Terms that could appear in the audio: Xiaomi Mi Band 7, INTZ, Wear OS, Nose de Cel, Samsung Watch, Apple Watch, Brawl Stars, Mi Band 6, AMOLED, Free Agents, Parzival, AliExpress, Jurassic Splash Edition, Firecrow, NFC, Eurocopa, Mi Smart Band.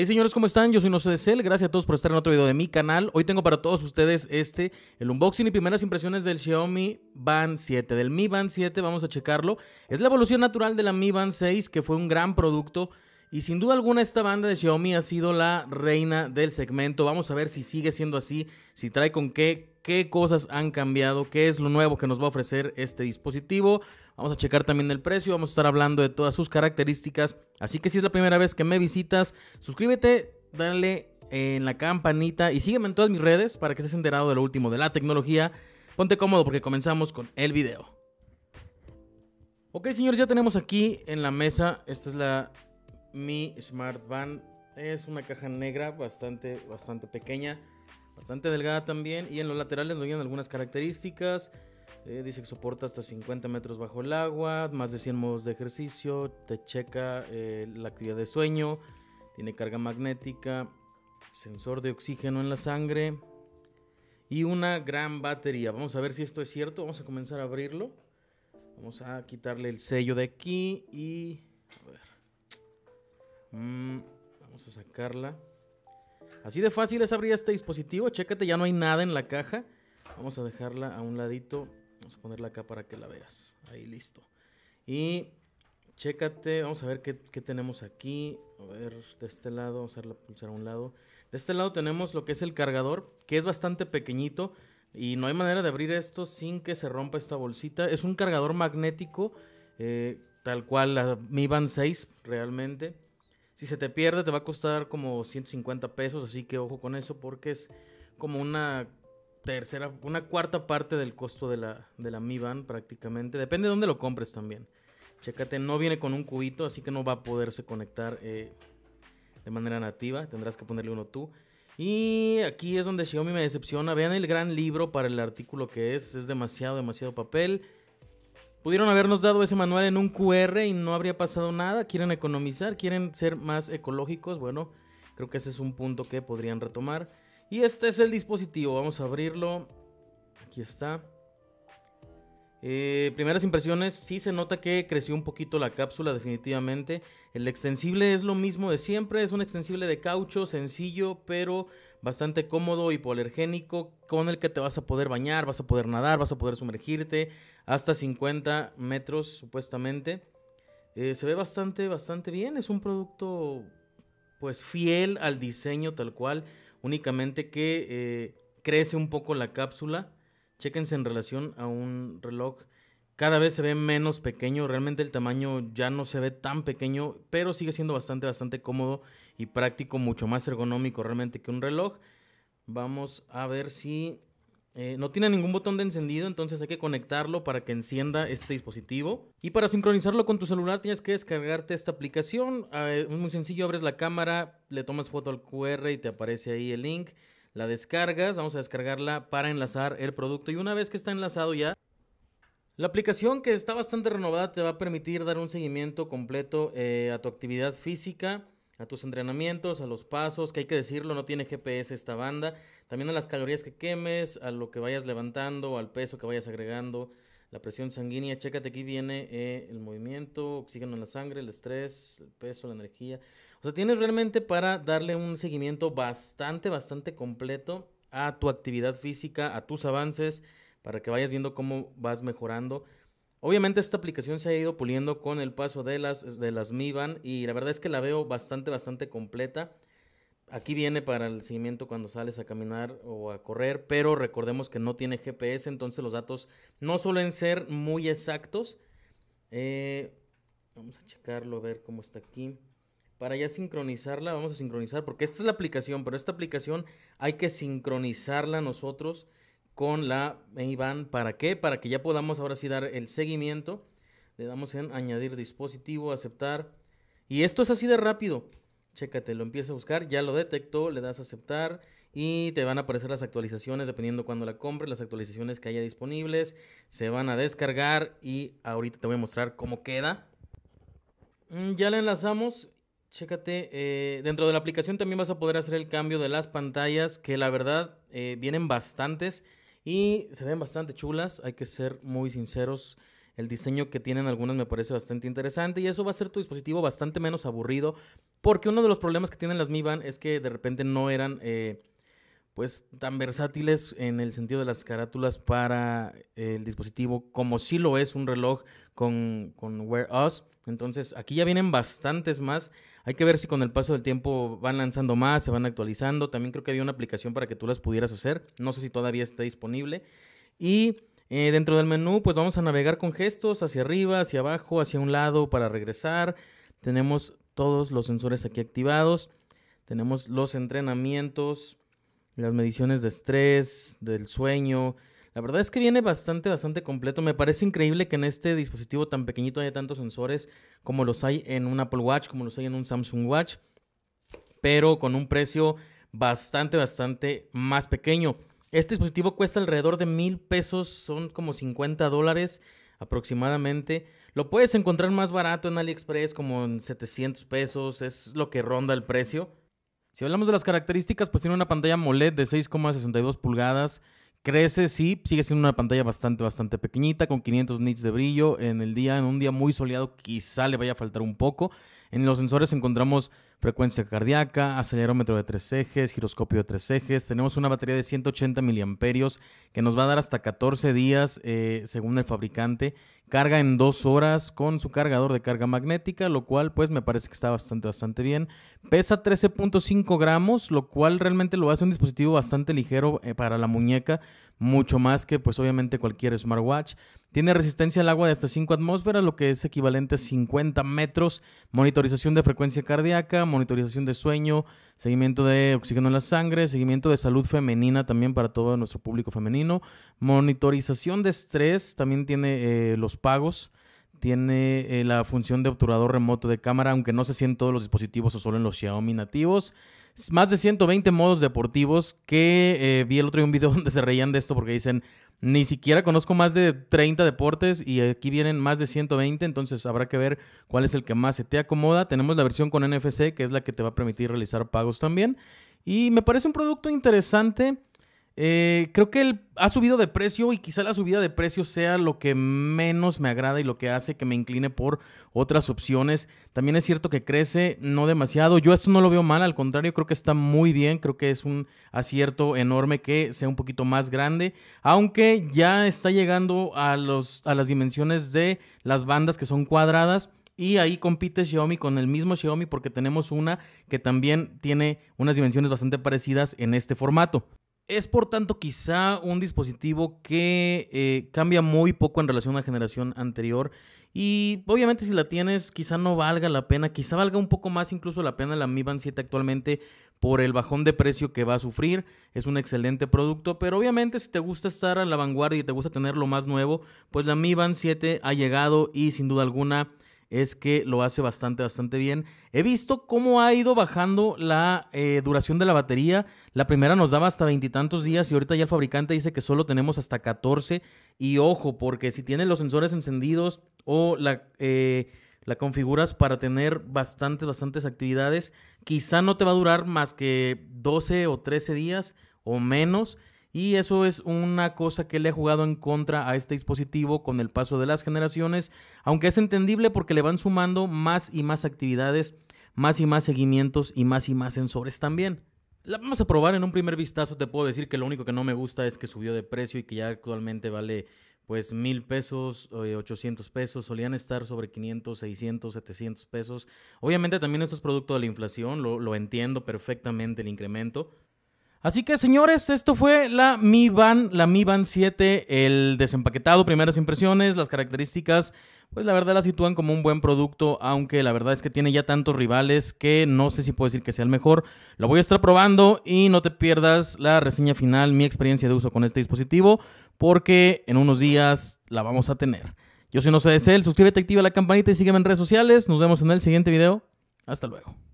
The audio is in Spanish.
Hey señores, ¿cómo están? Yo soy Nose de Cel, gracias a todos por estar en otro video de mi canal. Hoy tengo para todos ustedes el unboxing y primeras impresiones del Xiaomi Band 7, del Mi Band 7, vamos a checarlo. Es la evolución natural de la Mi Band 6, que fue un gran producto y sin duda alguna esta banda de Xiaomi ha sido la reina del segmento. Vamos a ver si sigue siendo así, si trae con qué cosas han cambiado, qué es lo nuevo que nos va a ofrecer este dispositivo. Vamos a checar también el precio, vamos a estar hablando de todas sus características. Así que si es la primera vez que me visitas, suscríbete, dale en la campanita y sígueme en todas mis redes para que estés enterado de lo último de la tecnología. Ponte cómodo porque comenzamos con el video. Ok señores, ya tenemos aquí en la mesa, esta es la Mi Smart Band. Es una caja negra bastante pequeña, bastante delgada también, y en los laterales nos vienen algunas características. Dice que soporta hasta 50 metros bajo el agua, más de 100 modos de ejercicio, te checa la actividad de sueño, tiene carga magnética, sensor de oxígeno en la sangre y una gran batería. Vamos a ver si esto es cierto, vamos a comenzar a abrirlo. Vamos a quitarle el sello de aquí y a ver. Vamos a sacarla. Así de fácil es abrir este dispositivo. Chécate, ya no hay nada en la caja. Vamos a dejarla a un ladito. Vamos a ponerla acá para que la veas. Ahí, listo. Y chécate, vamos a ver qué tenemos aquí. A ver, de este lado, vamos a hacer la pulsera a un lado. De este lado tenemos lo que es el cargador, que es bastante pequeñito. Y no hay manera de abrir esto sin que se rompa esta bolsita. Es un cargador magnético, tal cual la Mi Band 6 realmente. Si se te pierde te va a costar como 150 pesos, así que ojo con eso porque es como una cuarta parte del costo de la Mi Band prácticamente. Depende de dónde lo compres también. Chécate, no viene con un cubito, así que no va a poderse conectar de manera nativa. Tendrás que ponerle uno tú. Y aquí es donde Xiaomi me decepciona. Vean el gran libro para el artículo que es. Es demasiado papel. Pudieron habernos dado ese manual en un QR y no habría pasado nada. Quieren economizar, quieren ser más ecológicos. Bueno, creo que ese es un punto que podrían retomar. Y este es el dispositivo, vamos a abrirlo. Aquí está. Primeras impresiones, sí se nota que creció un poquito la cápsula definitivamente. El extensible es lo mismo de siempre, es un extensible de caucho, sencillo, pero bastante cómodo, hipoalergénico, con el que te vas a poder bañar, vas a poder nadar, vas a poder sumergirte hasta 50 metros supuestamente. Se ve bastante bien, es un producto pues fiel al diseño tal cual. Únicamente que crece un poco la cápsula. Chéquense en relación a un reloj. Cada vez se ve menos pequeño. Realmente el tamaño ya no se ve tan pequeño. Pero sigue siendo bastante cómodo y práctico. Mucho más ergonómico realmente que un reloj. Vamos a ver si... no tiene ningún botón de encendido, entonces hay que conectarlo para que encienda este dispositivo. Y para sincronizarlo con tu celular tienes que descargarte esta aplicación. Es muy sencillo, abres la cámara, le tomas foto al QR y te aparece ahí el link. La descargas, vamos a descargarla para enlazar el producto. Y una vez que está enlazado ya, la aplicación, que está bastante renovada, te va a permitir dar un seguimiento completo a tu actividad física, a tus entrenamientos, a los pasos, que hay que decirlo, no tiene GPS esta banda, también a las calorías que quemes, a lo que vayas levantando, al peso que vayas agregando, la presión sanguínea. Chécate, aquí viene el movimiento, oxígeno en la sangre, el estrés, el peso, la energía. O sea, tienes realmente para darle un seguimiento bastante completo a tu actividad física, a tus avances, para que vayas viendo cómo vas mejorando. Obviamente esta aplicación se ha ido puliendo con el paso de las Mi Band y la verdad es que la veo bastante completa. Aquí viene para el seguimiento cuando sales a caminar o a correr, pero recordemos que no tiene GPS, entonces los datos no suelen ser muy exactos. Vamos a checarlo, a ver cómo está aquí. Para ya sincronizarla, vamos a sincronizar, porque esta es la aplicación, pero esta aplicación hay que sincronizarla nosotros con la Mi Band. ¿Para qué? Para que ya podamos ahora sí dar el seguimiento. Le damos en añadir dispositivo, aceptar. Y esto es así de rápido. Chécate, lo empieza a buscar, ya lo detectó, le das a aceptar y te van a aparecer las actualizaciones dependiendo cuando la compres, las actualizaciones que haya disponibles. Se van a descargar y ahorita te voy a mostrar cómo queda. Ya la enlazamos. Chécate, dentro de la aplicación también vas a poder hacer el cambio de las pantallas, que la verdad vienen bastantes. Y se ven bastante chulas, hay que ser muy sinceros. El diseño que tienen algunas me parece bastante interesante y eso va a hacer tu dispositivo bastante menos aburrido. Porque uno de los problemas que tienen las Mi Band es que de repente no eran pues tan versátiles en el sentido de las carátulas para el dispositivo, como sí lo es un reloj con Wear OS. Entonces aquí ya vienen bastantes más. Hay que ver si con el paso del tiempo van lanzando más, se van actualizando. También creo que había una aplicación para que tú las pudieras hacer. No sé si todavía está disponible. Y dentro del menú pues vamos a navegar con gestos hacia arriba, hacia abajo, hacia un lado para regresar. Tenemos todos los sensores aquí activados. Tenemos los entrenamientos, las mediciones de estrés, del sueño. La verdad es que viene bastante completo. Me parece increíble que en este dispositivo tan pequeñito haya tantos sensores como los hay en un Apple Watch, como los hay en un Samsung Watch, pero con un precio bastante más pequeño. Este dispositivo cuesta alrededor de $1000 pesos, son como $50 aproximadamente. Lo puedes encontrar más barato en AliExpress, como en $700 pesos, es lo que ronda el precio. Si hablamos de las características, pues tiene una pantalla AMOLED de 6,62 pulgadas. Crece, sí, sigue siendo una pantalla bastante pequeñita, con 500 nits de brillo en el día. En un día muy soleado quizá le vaya a faltar un poco. En los sensores encontramos frecuencia cardíaca, acelerómetro de 3 ejes, giroscopio de 3 ejes. Tenemos una batería de 180 miliamperios que nos va a dar hasta 14 días según el fabricante. Carga en 2 horas con su cargador de carga magnética, lo cual pues me parece que está bastante bien. Pesa 13.5 gramos, lo cual realmente lo hace un dispositivo bastante ligero para la muñeca, mucho más que pues obviamente cualquier smartwatch. Tiene resistencia al agua de hasta 5 atmósferas, lo que es equivalente a 50 metros, monitorización de frecuencia cardíaca, monitorización de sueño, seguimiento de oxígeno en la sangre, seguimiento de salud femenina también para todo nuestro público femenino, monitorización de estrés, también tiene los pagos, tiene la función de obturador remoto de cámara, aunque no se siente en todos los dispositivos o solo en los Xiaomi nativos. Más de 120 modos deportivos que vi el otro día un video donde se reían de esto porque dicen... Ni siquiera conozco más de 30 deportes y aquí vienen más de 120, entonces habrá que ver cuál es el que más se te acomoda. Tenemos la versión con NFC, que es la que te va a permitir realizar pagos también. Y me parece un producto interesante. Creo que ha subido de precio y quizá la subida de precio sea lo que menos me agrada y lo que hace que me incline por otras opciones. También es cierto que crece, no demasiado. Yo esto no lo veo mal, al contrario, creo que está muy bien. Creo que es un acierto enorme que sea un poquito más grande, aunque ya está llegando a las dimensiones de las bandas que son cuadradas. Y ahí compite Xiaomi con el mismo Xiaomi porque tenemos una que también tiene unas dimensiones bastante parecidas en este formato. Es por tanto quizá un dispositivo que cambia muy poco en relación a la generación anterior y obviamente si la tienes quizá no valga la pena, quizá valga un poco más incluso la pena la Mi Band 7 actualmente por el bajón de precio que va a sufrir. Es un excelente producto, pero obviamente si te gusta estar a la vanguardia y te gusta tener lo más nuevo, pues la Mi Band 7 ha llegado y sin duda alguna es que lo hace bastante bien. He visto cómo ha ido bajando la duración de la batería. La primera nos daba hasta 20 y tantos días y ahorita ya el fabricante dice que solo tenemos hasta 14. Y ojo, porque si tienes los sensores encendidos o la configuras para tener bastantes actividades, quizá no te va a durar más que 12 o 13 días o menos. Y eso es una cosa que le ha jugado en contra a este dispositivo con el paso de las generaciones, aunque es entendible porque le van sumando más y más actividades, más y más seguimientos y más sensores también. La vamos a probar en un primer vistazo. Te puedo decir que lo único que no me gusta es que subió de precio y que ya actualmente vale pues $1000 pesos, $800 pesos, solían estar sobre 500, 600, 700 pesos. Obviamente también esto es producto de la inflación, lo entiendo perfectamente el incremento. Así que, señores, esto fue la Mi Band 7, el desempaquetado, primeras impresiones, las características, pues la verdad la sitúan como un buen producto, aunque la verdad es que tiene ya tantos rivales que no sé si puedo decir que sea el mejor. Lo voy a estar probando y no te pierdas la reseña final, mi experiencia de uso con este dispositivo, porque en unos días la vamos a tener. Yo soy Nose de Cel, suscríbete, activa la campanita y sígueme en redes sociales. Nos vemos en el siguiente video. Hasta luego.